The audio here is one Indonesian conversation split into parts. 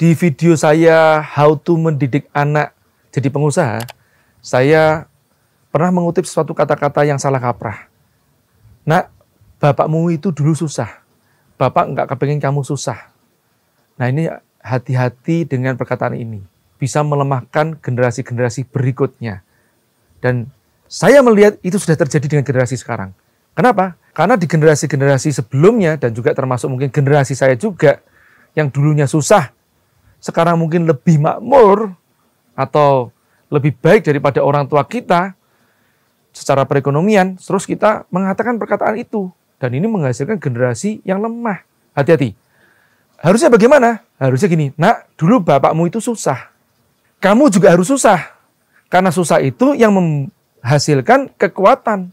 Di video saya How to Mendidik Anak Jadi Pengusaha, saya pernah mengutip suatu kata-kata yang salah kaprah. Nak, bapakmu itu dulu susah. Bapak nggak kepengen kamu susah. Nah, ini hati-hati dengan perkataan ini. Bisa melemahkan generasi-generasi berikutnya. Dan saya melihat itu sudah terjadi dengan generasi sekarang. Kenapa? Karena di generasi-generasi sebelumnya dan juga termasuk mungkin generasi saya juga yang dulunya susah, sekarang mungkin lebih makmur atau lebih baik daripada orang tua kita secara perekonomian, terus kita mengatakan perkataan itu. Dan ini menghasilkan generasi yang lemah. Hati-hati. Harusnya bagaimana? Harusnya gini, nak, dulu bapakmu itu susah. Kamu juga harus susah. Karena susah itu yang menghasilkan kekuatan.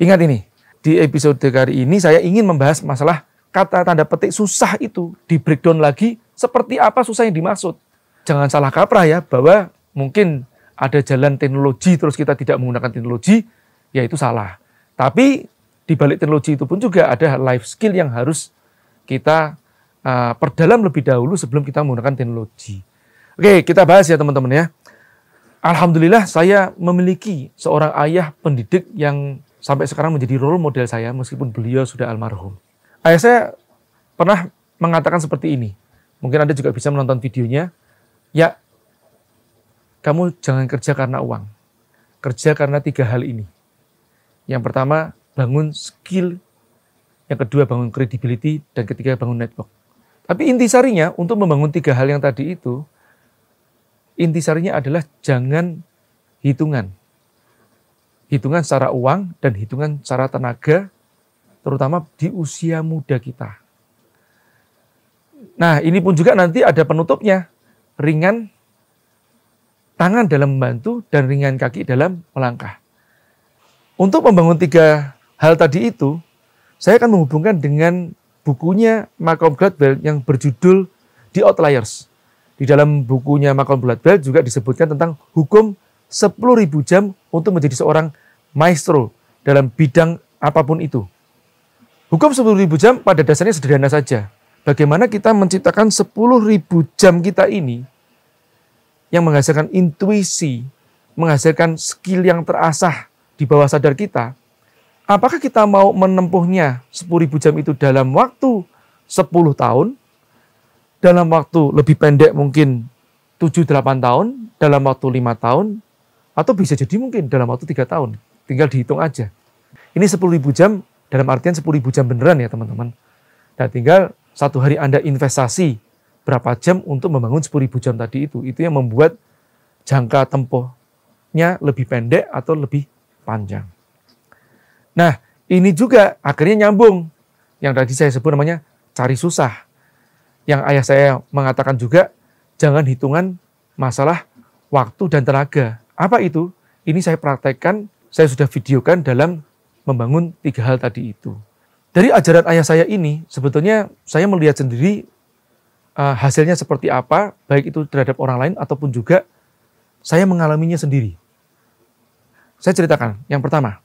Ingat ini, di episode kali ini saya ingin membahas masalah kata tanda petik susah itu. Di breakdown lagi, seperti apa susah yang dimaksud. Jangan salah kaprah ya, bahwa mungkin ada jalan teknologi terus kita tidak menggunakan teknologi, ya itu salah. Tapi di balik teknologi itu pun juga ada life skill yang harus kita perdalam lebih dahulu sebelum kita menggunakan teknologi. Oke, kita bahas ya teman-teman ya. Alhamdulillah saya memiliki seorang ayah pendidik yang sampai sekarang menjadi role model saya meskipun beliau sudah almarhum. Ayah saya pernah mengatakan seperti ini. Mungkin Anda juga bisa menonton videonya. Ya, kamu jangan kerja karena uang. Kerja karena tiga hal ini. Yang pertama, bangun skill. Yang kedua, bangun credibility. Dan ketiga, bangun network. Tapi intisarinya, untuk membangun tiga hal yang tadi itu, intisarinya adalah jangan hitungan. Hitungan secara uang dan hitungan secara tenaga, terutama di usia muda kita. Nah, ini pun juga nanti ada penutupnya. Ringan tangan dalam membantu dan ringan kaki dalam melangkah. Untuk membangun tiga hal tadi itu, saya akan menghubungkan dengan bukunya Malcolm Gladwell yang berjudul The Outliers. Di dalam bukunya Malcolm Gladwell juga disebutkan tentang hukum 10.000 jam untuk menjadi seorang maestro dalam bidang apapun itu. Hukum 10.000 jam pada dasarnya sederhana saja. Bagaimana kita menciptakan 10.000 jam kita ini yang menghasilkan intuisi, menghasilkan skill yang terasah di bawah sadar kita, apakah kita mau menempuhnya 10.000 jam itu dalam waktu 10 tahun, dalam waktu lebih pendek mungkin 7-8 tahun, dalam waktu 5 tahun, atau bisa jadi mungkin dalam waktu 3 tahun. Tinggal dihitung aja. Ini 10.000 jam dalam artian 10.000 jam beneran ya teman-teman. Nah tinggal satu hari Anda investasi berapa jam untuk membangun 10.000 jam tadi itu yang membuat jangka tempuhnya lebih pendek atau lebih panjang. Nah, ini juga akhirnya nyambung. Yang tadi saya sebut namanya cari susah. Yang ayah saya mengatakan juga, jangan hitungan masalah waktu dan tenaga. Apa itu? Ini saya praktekkan, saya sudah videokan dalam membangun tiga hal tadi itu. Dari ajaran ayah saya ini, sebetulnya saya melihat sendiri hasilnya seperti apa, baik itu terhadap orang lain ataupun juga saya mengalaminya sendiri. Saya ceritakan, yang pertama,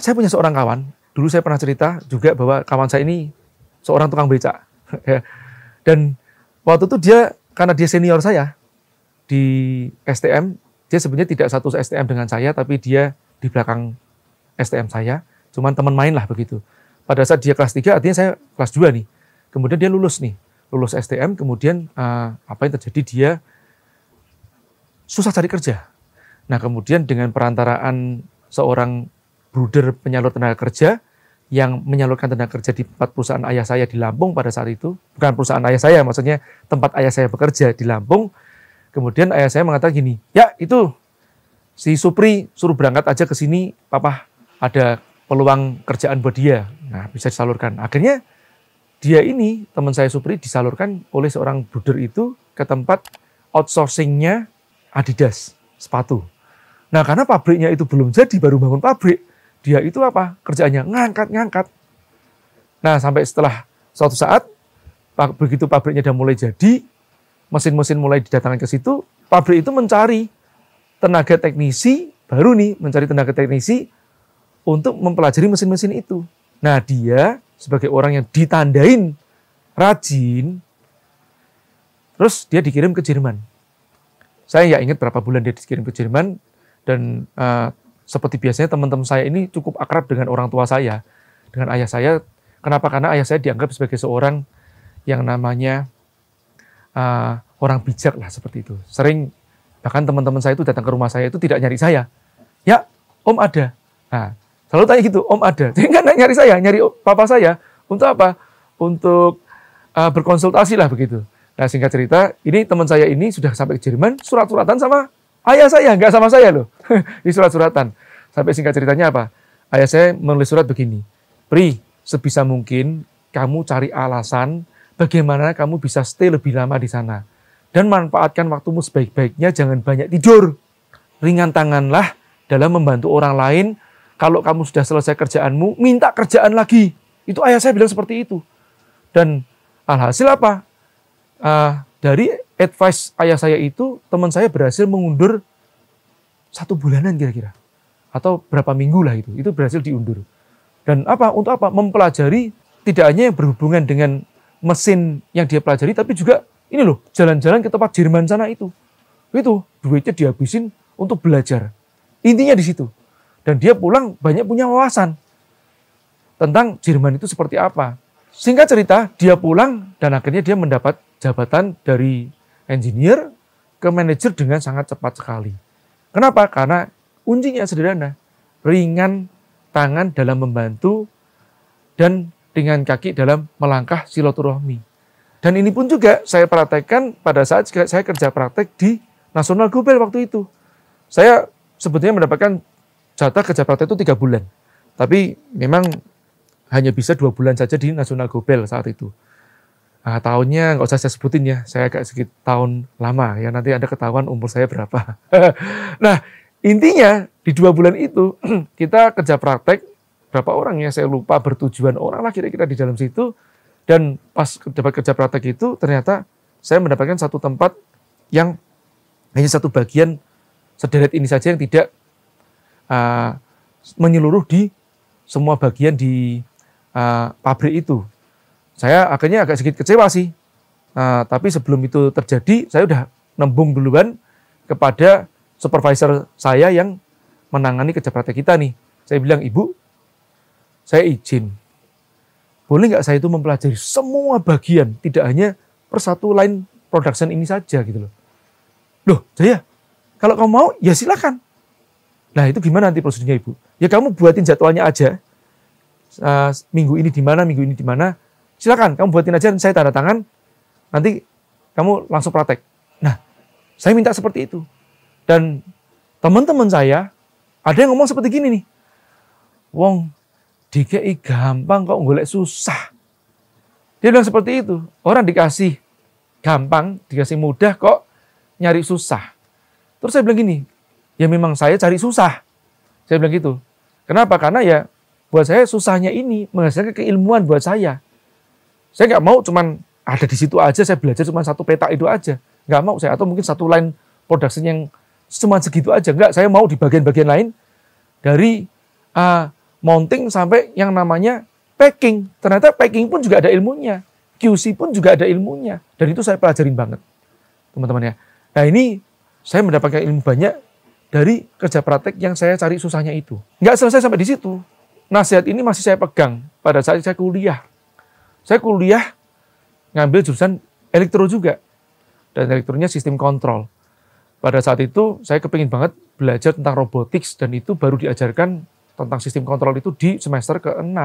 saya punya seorang kawan, dulu saya pernah cerita juga bahwa kawan saya ini seorang tukang becak. Dan waktu itu dia, karena dia senior saya di STM, dia sebenarnya tidak satu STM dengan saya, tapi dia di belakang STM saya, cuman teman main lah begitu. Pada saat dia kelas 3, artinya saya kelas 2 nih, kemudian dia lulus nih. Lulus STM, kemudian apa yang terjadi, dia susah cari kerja. Nah, kemudian dengan perantaraan seorang bruder penyalur tenaga kerja yang menyalurkan tenaga kerja di tempat perusahaan ayah saya di Lampung pada saat itu, bukan perusahaan ayah saya, maksudnya tempat ayah saya bekerja di Lampung, kemudian ayah saya mengatakan gini, ya itu, si Supri suruh berangkat aja ke sini, papa ada peluang kerjaan buat dia, nah bisa disalurkan. Akhirnya, dia ini, teman saya Supri, disalurkan oleh seorang bruder itu ke tempat outsourcingnya Adidas, sepatu. Nah, karena pabriknya itu belum jadi, baru bangun pabrik, dia itu apa? Kerjaannya ngangkat-ngangkat. Nah, sampai setelah suatu saat, begitu pabriknya udah mulai jadi, mesin-mesin mulai didatangkan ke situ, pabrik itu mencari tenaga teknisi, baru nih mencari tenaga teknisi untuk mempelajari mesin-mesin itu. Nah, dia sebagai orang yang ditandain rajin, Terus dia dikirim ke Jerman. Saya nggak ingat berapa bulan dia dikirim ke Jerman, dan seperti biasanya teman-teman saya ini cukup akrab dengan orang tua saya, dengan ayah saya. Kenapa? Karena ayah saya dianggap sebagai seorang yang namanya orang bijak lah, seperti itu. Sering, bahkan teman-teman saya itu datang ke rumah saya itu tidak nyari saya. Ya, Om ada. Nah, selalu tanya gitu, Om ada. Jadi nggak nyari saya, nyari papa saya. Untuk apa? Untuk berkonsultasi lah, begitu. Nah, singkat cerita, ini teman saya ini sudah sampai ke Jerman, surat-suratan sama ayah saya, nggak sama saya loh. Di surat-suratan. Sampai singkat ceritanya apa? Ayah saya menulis surat begini, Pri, sebisa mungkin kamu cari alasan bagaimana kamu bisa stay lebih lama di sana. Dan manfaatkan waktumu sebaik-baiknya, jangan banyak tidur. Ringan tanganlah dalam membantu orang lain. Kalau kamu sudah selesai kerjaanmu, minta kerjaan lagi. Itu ayah saya bilang seperti itu. Dan alhasil apa? Dari advice ayah saya itu, teman saya berhasil mengundur 1 bulanan kira-kira. Atau berapa minggu lah itu. Itu berhasil diundur. Dan apa? Untuk apa? Mempelajari tidak hanya yang berhubungan dengan mesin yang dia pelajari, tapi juga ini loh, jalan-jalan ke tempat Jerman sana itu. Itu, duitnya dihabisin untuk belajar. Intinya di situ. Dan dia pulang banyak punya wawasan tentang Jerman itu seperti apa. Singkat cerita, dia pulang dan akhirnya dia mendapat jabatan dari engineer ke manajer dengan sangat cepat sekali. Kenapa? Karena kuncinya sederhana. Ringan tangan dalam membantu dan ringan kaki dalam melangkah silaturahmi. Dan ini pun juga saya praktekkan pada saat saya kerja praktek di National Gobel waktu itu. Saya sebetulnya mendapatkan jatah kerja praktek itu 3 bulan. Tapi memang hanya bisa 2 bulan saja di National Gobel saat itu. Nah, tahunnya nggak usah saya sebutin ya, saya agak sedikit tahun lama ya, nanti ada ketahuan umur saya berapa. Nah, intinya di 2 bulan itu kita kerja praktek, berapa orang ya, saya lupa, bertujuan orang lah kira-kira di dalam situ. Dan pas dapat kerja praktek itu ternyata saya mendapatkan satu tempat yang hanya satu bagian sederet ini saja yang tidak menyeluruh di semua bagian di pabrik itu. Saya akhirnya agak sedikit kecewa sih. Tapi sebelum itu terjadi, saya udah nembung duluan kepada supervisor saya yang menangani kerja praktek kita nih. Saya bilang, Ibu, saya izin. Boleh nggak saya itu mempelajari semua bagian, tidak hanya persatu line production ini saja gitu loh. Loh, Jaya, kalau kamu mau, ya silakan. Nah, itu gimana nanti prosedurnya, Ibu? Ya kamu buatin jadwalnya aja. Minggu ini di mana, silakan kamu buatin aja, saya tanda tangan, nanti kamu langsung praktek. Nah, saya minta seperti itu. Dan teman-teman saya, ada yang ngomong seperti gini nih, Wong, dikei gampang kok golek susah. Dia bilang seperti itu, orang dikasih gampang, dikasih mudah kok nyari susah. Terus saya bilang gini, ya memang saya cari susah. Saya bilang gitu, kenapa? Karena ya buat saya susahnya ini menghasilkan keilmuan buat saya. Saya nggak mau cuman ada di situ aja, saya belajar cuma satu petak itu aja. Nggak mau saya, atau mungkin satu line production yang cuma segitu aja. Nggak, saya mau di bagian-bagian lain. Dari mounting sampai yang namanya packing. Ternyata packing pun juga ada ilmunya. QC pun juga ada ilmunya. Dan itu saya pelajarin banget, teman-teman ya. Nah ini, saya mendapatkan ilmu banyak dari kerja praktek yang saya cari susahnya itu. Nggak selesai sampai di situ. Nasihat ini masih saya pegang pada saat saya kuliah. Saya kuliah ngambil jurusan elektro juga. Dan elektronya sistem kontrol. Pada saat itu saya kepingin banget belajar tentang robotik, dan itu baru diajarkan tentang sistem kontrol itu di semester ke-6.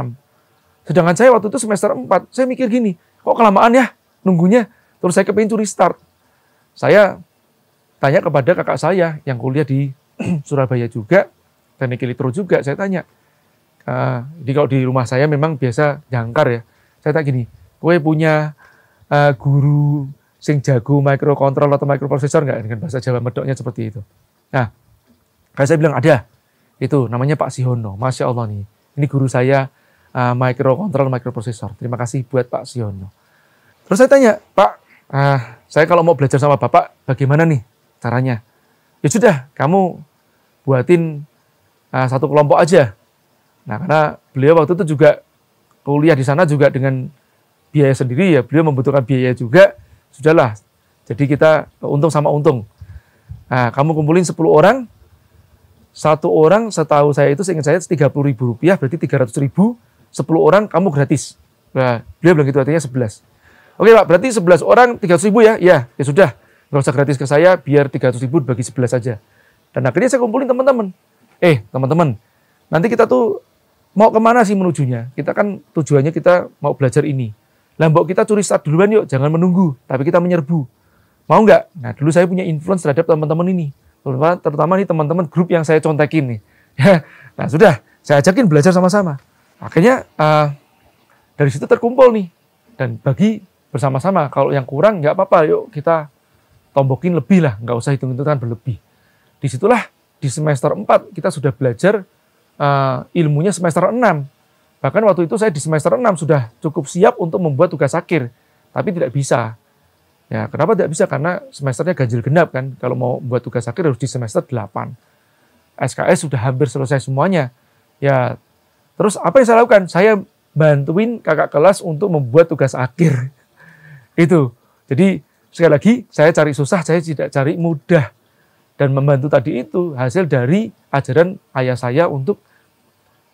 Sedangkan saya waktu itu semester 4, saya mikir gini, kok kelamaan ya nunggunya? Terus saya kepingin curi start. Saya tanya kepada kakak saya yang kuliah di Surabaya juga, teknik elektro juga, saya tanya. Jadi kalau di rumah saya memang biasa jangkar ya. Saya tak gini, kowe punya guru sing jago microcontroller atau microprocessor nggak? Dengan bahasa Jawa medoknya seperti itu. Nah, kayak saya bilang ada. Itu namanya Pak Sihono. Masya Allah nih. Ini guru saya microcontroller, microprocessor. Terima kasih buat Pak Sihono. Terus saya tanya, Pak, saya kalau mau belajar sama Bapak, bagaimana nih caranya? Ya sudah, kamu buatin satu kelompok aja. Nah, karena beliau waktu itu juga kuliah di sana juga dengan biaya sendiri ya, beliau membutuhkan biaya juga. Sudahlah, Jadi kita untung sama untung. Nah, kamu kumpulin 10 orang, satu orang setahu saya itu seingat saya Rp30.000, berarti 300.000, 10 orang kamu gratis. Nah, dia bilang gitu, artinya 11. Oke Pak, berarti 11 orang 300.000 ya? Ya sudah, nggak usah gratis ke saya, biar 300.000 bagi 11 saja. Dan akhirnya saya kumpulin teman-teman. Teman-teman, nanti kita tuh mau kemana sih menujunya? Kita kan tujuannya kita mau belajar ini. Lah mbok kita curi start duluan yuk, jangan menunggu, tapi kita menyerbu. Mau nggak? Nah dulu saya punya influence terhadap teman-teman ini. Terutama nih teman-teman grup yang saya contekin nih. Nah sudah, saya ajakin belajar sama-sama. Akhirnya dari situ terkumpul nih. Dan bagi bersama-sama, kalau yang kurang nggak apa-apa, yuk kita tombokin lebih lah, nggak usah hitung-hitungan berlebih. Disitulah di semester 4 kita sudah belajar ilmunya semester 6. Bahkan waktu itu saya di semester 6 sudah cukup siap untuk membuat tugas akhir, tapi tidak bisa. Ya, kenapa tidak bisa? Karena semesternya ganjil genap kan. Kalau mau buat tugas akhir harus di semester 8. SKS sudah hampir selesai semuanya. Ya, terus apa yang saya lakukan? Saya bantuin kakak kelas untuk membuat tugas akhir. Itu. Jadi sekali lagi saya cari susah, saya tidak cari mudah. Dan membantu tadi itu hasil dari ajaran ayah saya untuk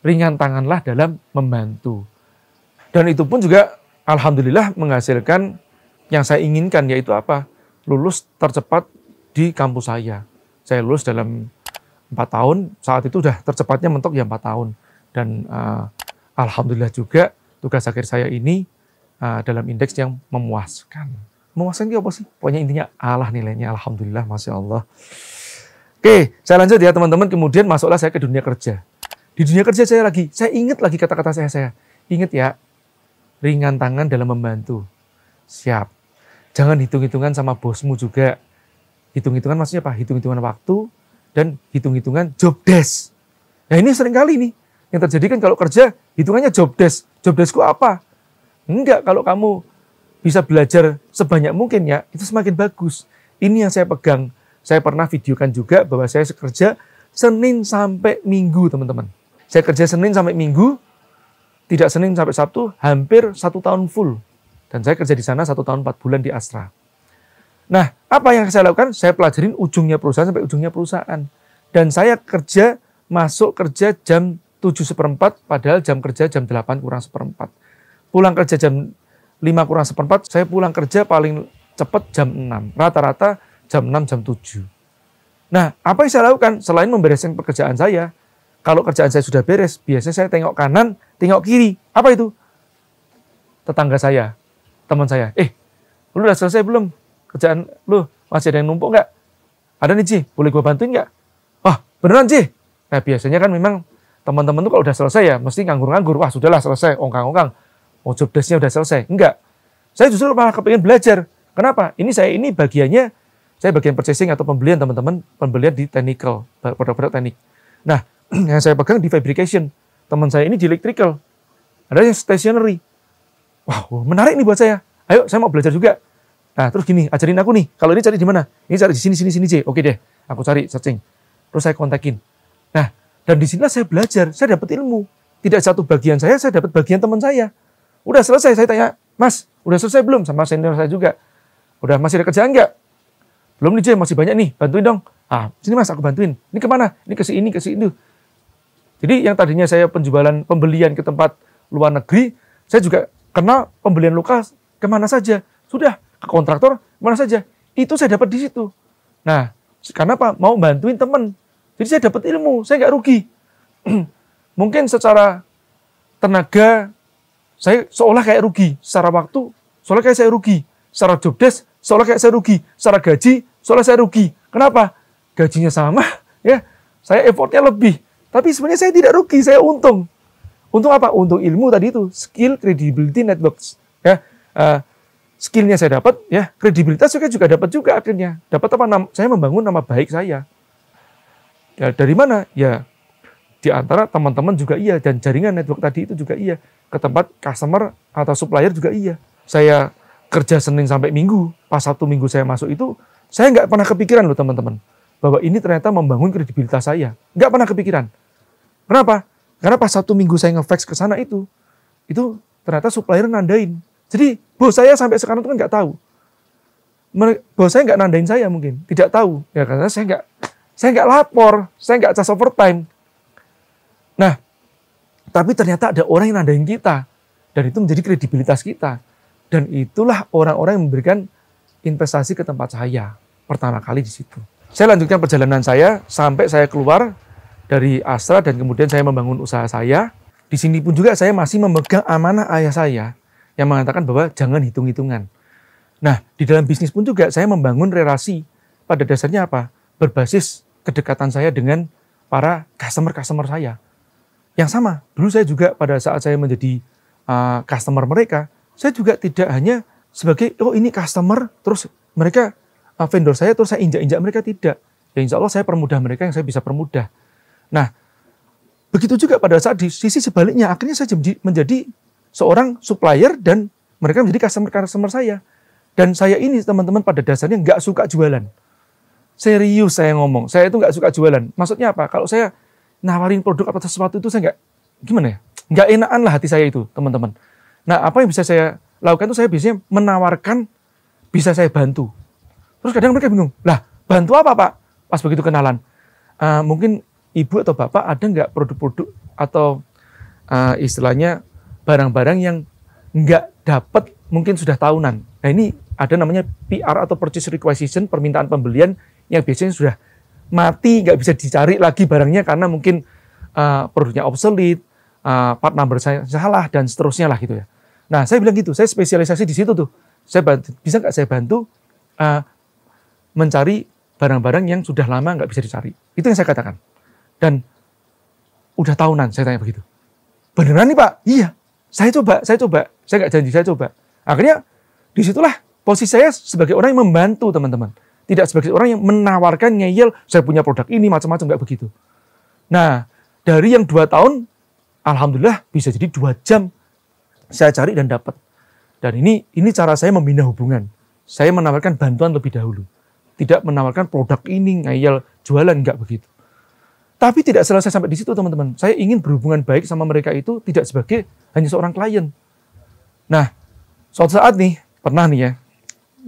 ringan tanganlah dalam membantu. Dan itu pun juga alhamdulillah menghasilkan yang saya inginkan, yaitu apa? Lulus tercepat di kampus saya. Saya lulus dalam 4 tahun, saat itu sudah tercepatnya mentok ya 4 tahun. Dan alhamdulillah juga tugas akhir saya ini dalam indeks yang memuaskan. Memuaskan itu apa sih? Pokoknya intinya Allah nilainya, alhamdulillah, masya Allah. Oke, saya lanjut ya teman-teman. Kemudian masuklah saya ke dunia kerja. Di dunia kerja saya ingat lagi kata-kata saya. Ingat ya, ringan tangan dalam membantu. Siap. Jangan hitung-hitungan sama bosmu juga. Hitung-hitungan maksudnya apa? Hitung-hitungan waktu dan hitung-hitungan job desk. Nah ini sering kali nih yang terjadi kan kalau kerja hitungannya job desk. Job deskku apa? Enggak, kalau kamu bisa belajar sebanyak mungkin ya, itu semakin bagus. Ini yang saya pegang. Saya pernah videokan juga bahwa saya kerja Senin sampai Minggu, teman-teman. Saya kerja Senin sampai Minggu, tidak Senin sampai Sabtu, hampir 1 tahun full. Dan saya kerja di sana 1 tahun 4 bulan di Astra. Nah, apa yang saya lakukan? Saya pelajarin ujungnya perusahaan sampai ujungnya perusahaan. Dan saya kerja, masuk kerja jam 7:15, padahal jam kerja jam 8:15. Pulang kerja jam 5:15, saya pulang kerja paling cepat jam 6. Rata-rata jam 6, jam 7. Nah, apa yang saya lakukan? Selain membereskan pekerjaan saya, kalau kerjaan saya sudah beres, biasanya saya tengok kanan, tengok kiri. Apa itu? Tetangga saya, teman saya. Lu udah selesai belum? Kerjaan lu masih ada yang numpuk nggak? Ada nih, Ji. Boleh gue bantuin nggak? Wah, beneran, Ji. Nah, biasanya kan memang teman-teman tuh kalau udah selesai ya, mesti nganggur-nganggur. Wah, sudahlah selesai, ongkang-ongkang. Oh, job desk-nya udah selesai. Enggak. Saya justru malah kepengen belajar. Kenapa? Ini bagiannya, saya bagian purchasing atau pembelian, teman-teman. Pembelian di technical, produk-produk teknik. Nah, yang saya pegang di fabrication. Teman saya ini di electrical. Ada yang stationery. Wow, menarik nih buat saya. Ayo, saya mau belajar juga. Nah, terus gini, ajarin aku nih. Kalau ini cari di mana? Ini cari di sini, J. Oke deh, aku cari, searching. Terus saya kontakin. Nah, dan disinilah saya belajar. Saya dapat ilmu. Tidak satu bagian saya dapat bagian teman saya. Udah selesai, saya tanya, Mas, udah selesai belum? Sama senior saya juga. Udah, masih ada kerjaan nggak? Belum nih, J, masih banyak nih, bantuin dong. Ah, sini Mas, aku bantuin. Ini kemana? Ini ke sini, ke situ. Jadi yang tadinya saya penjualan, pembelian ke tempat luar negeri, saya juga kenal pembelian lokal kemana saja. Sudah, ke kontraktor kemana saja. Itu saya dapat di situ. Nah, karena apa? Mau bantuin temen. Jadi saya dapat ilmu, saya nggak rugi. Mungkin secara tenaga, saya seolah kayak rugi, secara waktu seolah kayak saya rugi, secara job desk seolah kayak saya rugi, secara gaji seolah saya rugi. Kenapa? Gajinya sama, ya. Saya effortnya lebih, tapi sebenarnya saya tidak rugi, saya untung. Untung apa? Untung ilmu tadi itu, skill, credibility, networks. Ya, skillnya saya dapat, ya. Kredibilitas saya juga dapat juga akhirnya. Dapat apa? Saya membangun nama baik saya. Ya, dari mana? Ya, di antara teman-teman juga iya, dan jaringan network tadi itu juga iya. Ke tempat customer atau supplier juga iya. Saya kerja Senin sampai Minggu, pas Sabtu Minggu saya masuk itu, saya nggak pernah kepikiran loh teman-teman, bahwa ini ternyata membangun kredibilitas saya. Nggak pernah kepikiran. Kenapa? Karena pas Sabtu Minggu saya nge-fax ke sana itu ternyata supplier nandain. Jadi bos saya sampai sekarang itu kan nggak tahu. bos saya nggak nandain saya mungkin, tidak tahu ya karena saya nggak lapor, saya nggak cas overtime. Nah, tapi ternyata ada orang yang nandain kita dan itu menjadi kredibilitas kita dan itulah orang-orang yang memberikan investasi ke tempat saya pertama kali di situ. Saya lanjutkan perjalanan saya sampai saya keluar dari Astra dan kemudian saya membangun usaha saya. Di sini pun juga saya masih memegang amanah ayah saya yang mengatakan bahwa jangan hitung-hitungan. Nah, di dalam bisnis pun juga saya membangun relasi. Pada dasarnya apa? Berbasis kedekatan saya dengan para customer-customer saya. Yang sama, dulu saya juga pada saat saya menjadi customer mereka, saya juga tidak hanya sebagai, oh ini customer, terus mereka vendor saya, terus saya injak-injak mereka, tidak. Ya insya Allah saya permudah mereka yang saya bisa permudah. Nah, begitu juga pada saat di sisi sebaliknya, akhirnya saya menjadi seorang supplier dan mereka menjadi customer-customer saya. Dan saya ini teman-teman pada dasarnya nggak suka jualan. Serius saya ngomong, saya itu nggak suka jualan. Maksudnya apa? Kalau saya nawarin produk atau sesuatu itu saya nggak, gimana ya? Nggak enakan lah hati saya itu teman-teman. Nah apa yang bisa saya lakukan itu saya biasanya menawarkan, bisa saya bantu. Terus kadang mereka bingung, lah bantu apa Pak? Pas begitu kenalan. Mungkin ibu atau bapak ada nggak produk-produk atau istilahnya barang-barang yang nggak dapat mungkin sudah tahunan. Nah ini ada namanya PR atau purchase requisition, permintaan pembelian yang biasanya sudah mati, nggak bisa dicari lagi barangnya karena mungkin produknya obsolete, part number saya salah, dan seterusnya lah gitu ya. Nah saya bilang gitu, saya spesialisasi di situ tuh. Saya bantu, bisa nggak saya bantu mencari barang-barang yang sudah lama nggak bisa dicari. Itu yang saya katakan. Dan udah tahunan, saya tanya begitu. Beneran nih Pak? Iya, saya coba. Saya nggak janji, saya coba. Akhirnya disitulah posisi saya sebagai orang yang membantu teman-teman. Tidak sebagai orang yang menawarkan ngeyel, saya punya produk ini, macam-macam, nggak begitu. Nah, dari yang 2 tahun, alhamdulillah bisa jadi 2 jam saya cari dan dapat. Dan ini cara saya membina hubungan. Saya menawarkan bantuan lebih dahulu. Tidak menawarkan produk ini, ngeyel, jualan, nggak begitu. Tapi tidak selesai sampai di situ teman-teman. Saya ingin berhubungan baik sama mereka itu tidak sebagai hanya seorang klien. Nah, suatu saat nih, pernah nih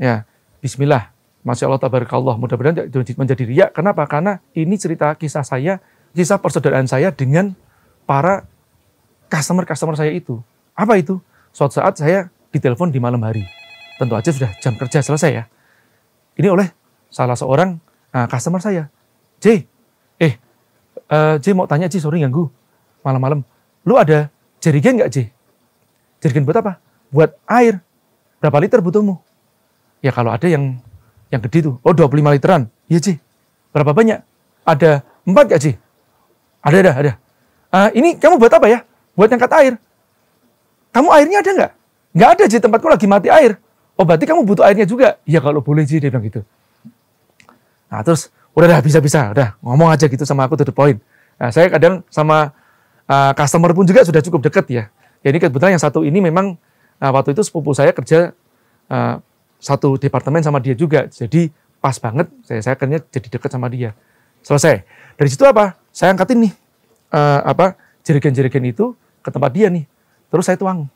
ya bismillah, masya Allah, tabarakallah, mudah-mudahan menjadi riya. Kenapa? Karena ini cerita kisah saya, kisah persaudaraan saya dengan para customer-customer saya itu. Apa itu? Suatu saat saya ditelepon di malam hari. Tentu aja sudah jam kerja selesai ya. Ini oleh salah seorang customer saya. J mau tanya, J sorry ganggu malam-malam. Lu ada jerigen nggak J? Jerigen buat apa? Buat air. Berapa liter butuhmu? Ya kalau ada yang gede tuh. Oh 25 literan. Iya Ci. Berapa banyak? Ada 4 gak Ci? Ada. Ini kamu buat apa ya? Buat ngangkat air. Kamu airnya ada nggak? Nggak ada Ci, tempatku lagi mati air. Oh berarti kamu butuh airnya juga? Iya kalau boleh Ci, dia bilang gitu. Nah terus udah bisa-bisa. Udah ngomong aja gitu sama aku to the point. Nah, saya kadang sama customer pun juga sudah cukup deket ya. Jadi kebetulan yang satu ini memang waktu itu sepupu saya kerja satu departemen sama dia juga. Jadi pas banget, saya akhirnya jadi dekat sama dia. Selesai. Dari situ apa? Saya angkatin nih, jerigen-jerigen itu ke tempat dia nih. Terus saya tuang.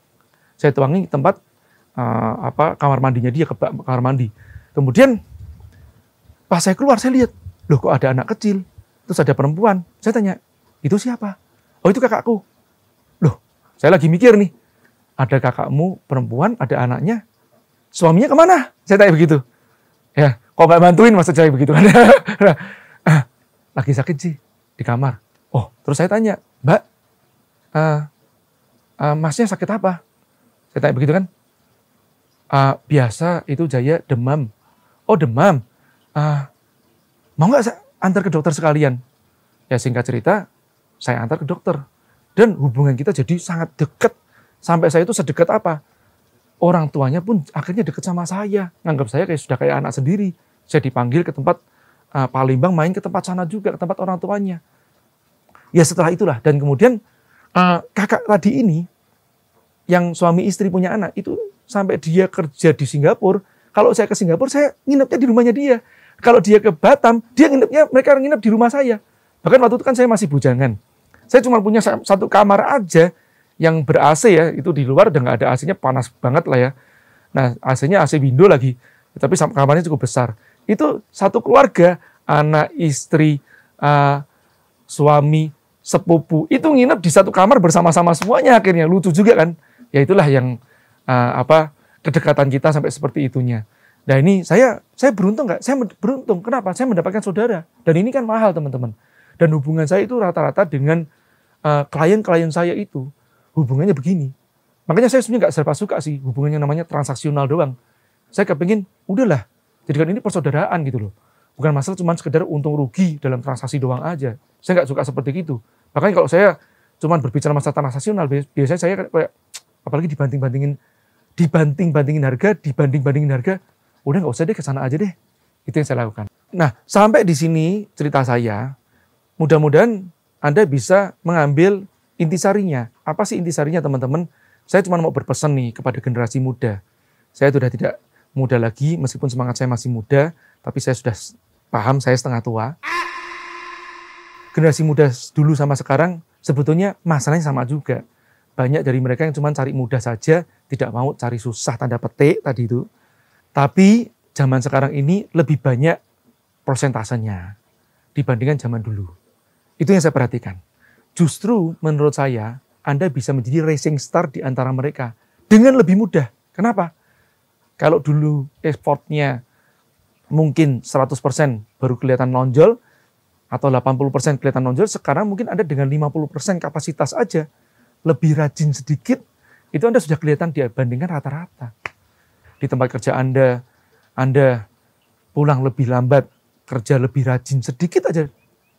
Saya tuangin ke tempat kamar mandinya dia, ke kamar mandi. Kemudian pas saya keluar, saya lihat, loh kok ada anak kecil, terus ada perempuan. Saya tanya, itu siapa? Oh itu kakakku. Loh, saya lagi mikir nih. Ada kakakmu perempuan, ada anaknya, suaminya kemana? Saya tanya begitu. Ya, kok nggak bantuin, maksud saya begitu kan? Lagi sakit sih di kamar. Oh, terus saya tanya, Mbak, masnya sakit apa? Saya tanya begitu kan? Biasa itu Jaya demam. Oh demam. Mau nggak saya antar ke dokter sekalian? Ya singkat cerita, saya antar ke dokter dan hubungan kita jadi sangat dekat. Sampai saya itu sedekat apa? Orang tuanya pun akhirnya dekat sama saya. Nganggap saya kayak anak sendiri. Saya dipanggil ke tempat Palembang, main ke tempat sana juga, ke tempat orang tuanya. Ya setelah itulah. Dan kemudian kakak tadi ini, yang suami istri punya anak, itu sampai dia kerja di Singapura. Kalau saya ke Singapura, saya nginepnya di rumahnya dia. Kalau dia ke Batam, mereka nginep di rumah saya. Bahkan waktu itu kan saya masih bujangan. Saya cuma punya satu kamar aja, yang ber-AC ya, itu di luar udah nggak ada AC-nya, panas banget lah ya. Nah, AC-nya AC window lagi. Tapi kamarnya cukup besar. Itu satu keluarga, anak, istri, suami, sepupu, itu nginep di satu kamar bersama-sama semuanya akhirnya. Lucu juga kan? Ya itulah yang kedekatan kita sampai seperti itunya. Nah ini saya beruntung nggak? Saya beruntung. Kenapa? Saya mendapatkan saudara. Dan ini kan mahal teman-teman. Dan hubungan saya itu rata-rata dengan klien-klien saya itu hubungannya begini. Makanya saya sebenarnya nggak serba suka sih hubungannya namanya transaksional doang. Saya kepingin udahlah jadikan ini persaudaraan gitu loh. Bukan masalah cuma sekedar untung rugi dalam transaksi doang aja. Saya nggak suka seperti itu. Makanya kalau saya cuma berbicara masalah transaksional biasanya saya kayak apalagi dibanding-bandingin harga, udah nggak usah deh, ke sana aja deh. Itu yang saya lakukan. Nah, sampai di sini cerita saya. Mudah-mudahan Anda bisa mengambil intisarinya. Apa sih intisarinya teman-teman? Saya cuma mau berpesan nih kepada generasi muda. Saya sudah tidak muda lagi, meskipun semangat saya masih muda, tapi saya sudah paham saya setengah tua. Generasi muda dulu sama sekarang, sebetulnya masalahnya sama juga. Banyak dari mereka yang cuma cari mudah saja, tidak mau cari susah tanda petik tadi itu. Tapi zaman sekarang ini lebih banyak persentasenya dibandingkan zaman dulu. Itu yang saya perhatikan. Justru menurut saya, Anda bisa menjadi racing star di antara mereka dengan lebih mudah. Kenapa? Kalau dulu effortnya mungkin 100% baru kelihatan nonjol, atau 80% kelihatan nonjol, sekarang mungkin Anda dengan 50% kapasitas aja, lebih rajin sedikit, itu Anda sudah kelihatan dibandingkan rata-rata. Di tempat kerja Anda pulang lebih lambat, kerja lebih rajin sedikit aja,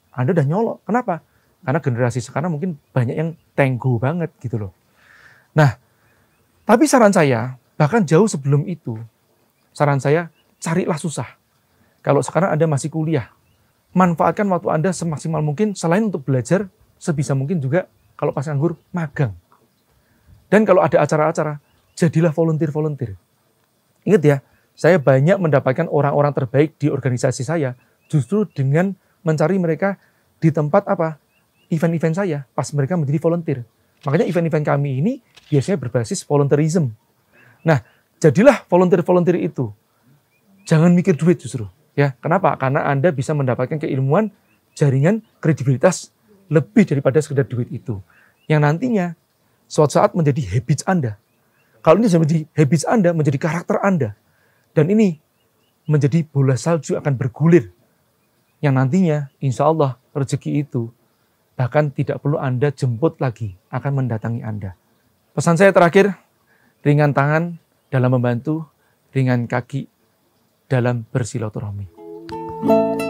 Anda udah nyolok. Kenapa? Karena generasi sekarang mungkin banyak yang tenggo banget gitu loh. Nah, tapi saran saya, bahkan jauh sebelum itu, saran saya carilah susah. Kalau sekarang Anda masih kuliah, manfaatkan waktu Anda semaksimal mungkin, selain untuk belajar, sebisa mungkin juga kalau pas nganggur, magang. Dan kalau ada acara-acara, jadilah volunteer-volunteer. Ingat ya, saya banyak mendapatkan orang-orang terbaik di organisasi saya, justru dengan mencari mereka di tempat apa? Event-event saya pas mereka menjadi volunteer. Makanya event-event kami ini biasanya berbasis volunteerism. Nah, jadilah volunteer-volunteer itu. Jangan mikir duit justru, ya. Kenapa? Karena Anda bisa mendapatkan keilmuan, jaringan, kredibilitas lebih daripada sekedar duit itu. Yang nantinya suatu saat menjadi habits Anda. Kalau ini menjadi habits Anda, menjadi karakter Anda. Dan ini menjadi bola salju akan bergulir. Yang nantinya insya Allah rezeki itu bahkan tidak perlu Anda jemput lagi, akan mendatangi Anda. Pesan saya terakhir, ringan tangan dalam membantu, ringan kaki dalam bersilaturahmi.